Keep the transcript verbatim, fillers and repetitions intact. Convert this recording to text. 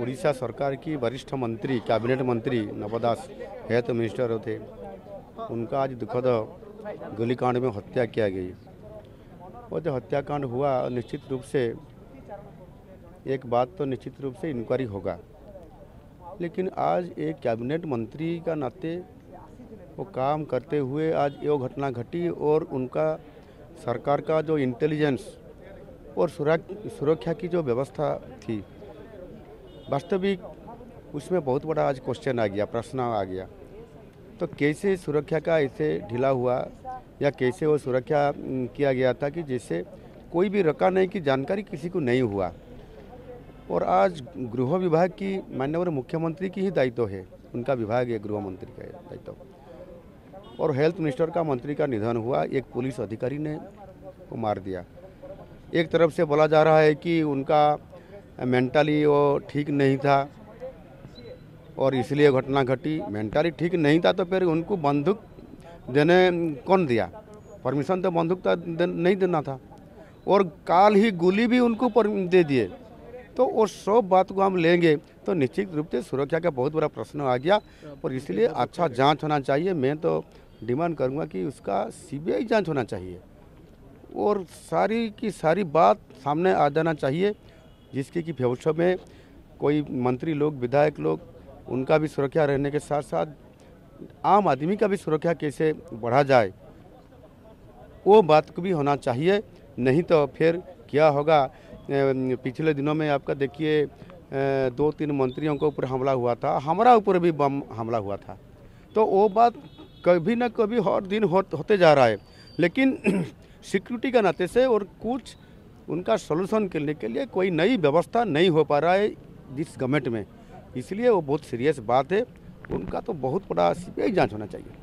उड़ीसा सरकार की वरिष्ठ मंत्री कैबिनेट मंत्री नवादास हेल्थ मिनिस्टर थे, उनका आज दुखद गोलीकांड में हत्या किया गई। और जो हत्याकांड हुआ निश्चित रूप से एक बात तो निश्चित रूप से इंक्वायरी होगा, लेकिन आज एक कैबिनेट मंत्री का नाते वो काम करते हुए आज ये घटना घटी और उनका सरकार का जो इंटेलिजेंस और सुरक्षा की जो व्यवस्था थी वास्तविक उसमें बहुत बड़ा आज क्वेश्चन आ गया, प्रश्न आ गया। तो कैसे सुरक्षा का ऐसे ढीला हुआ या कैसे वो सुरक्षा किया गया था कि जैसे कोई भी रखा नहीं कि जानकारी किसी को नहीं हुआ। और आज गृह विभाग की माननीय मुख्यमंत्री की ही दायित्व है, उनका विभाग है, गृह मंत्री का दायित्व। और हेल्थ मिनिस्टर का मंत्री का निधन हुआ, एक पुलिस अधिकारी ने वो मार दिया। एक तरफ से बोला जा रहा है कि उनका मेंटली वो ठीक नहीं था और इसलिए घटना घटी। मेंटली ठीक नहीं था तो फिर उनको बंदूक देने कौन दिया? परमिशन तो बंदूक का नहीं देना था, और काल ही गोली भी उनको दे दिए। तो वो सब बात को हम लेंगे तो निश्चित रूप से सुरक्षा का बहुत बड़ा प्रश्न आ गया और इसलिए अच्छा जांच होना चाहिए। मैं तो डिमांड करूँगा कि उसका सी बी आई जाँच होना चाहिए और सारी की सारी बात सामने आ जाना चाहिए, जिसकी कि भविष्य में कोई मंत्री लोग, विधायक लोग, उनका भी सुरक्षा रहने के साथ साथ आम आदमी का भी सुरक्षा कैसे बढ़ा जाए वो बात को भी होना चाहिए। नहीं तो फिर क्या होगा? पिछले दिनों में आपका देखिए दो तीन मंत्रियों के ऊपर हमला हुआ था, हमारा ऊपर भी बम हमला हुआ था। तो वो बात कभी ना कभी हर दिन हो, होते जा रहा है, लेकिन सिक्योरिटी के नाते से और कुछ उनका सोल्यूशन करने के लिए कोई नई व्यवस्था नहीं हो पा रहा है जिस गवर्नमेंट में। इसलिए वो बहुत सीरियस बात है, उनका तो बहुत बड़ा सी बी आई जांच होना चाहिए।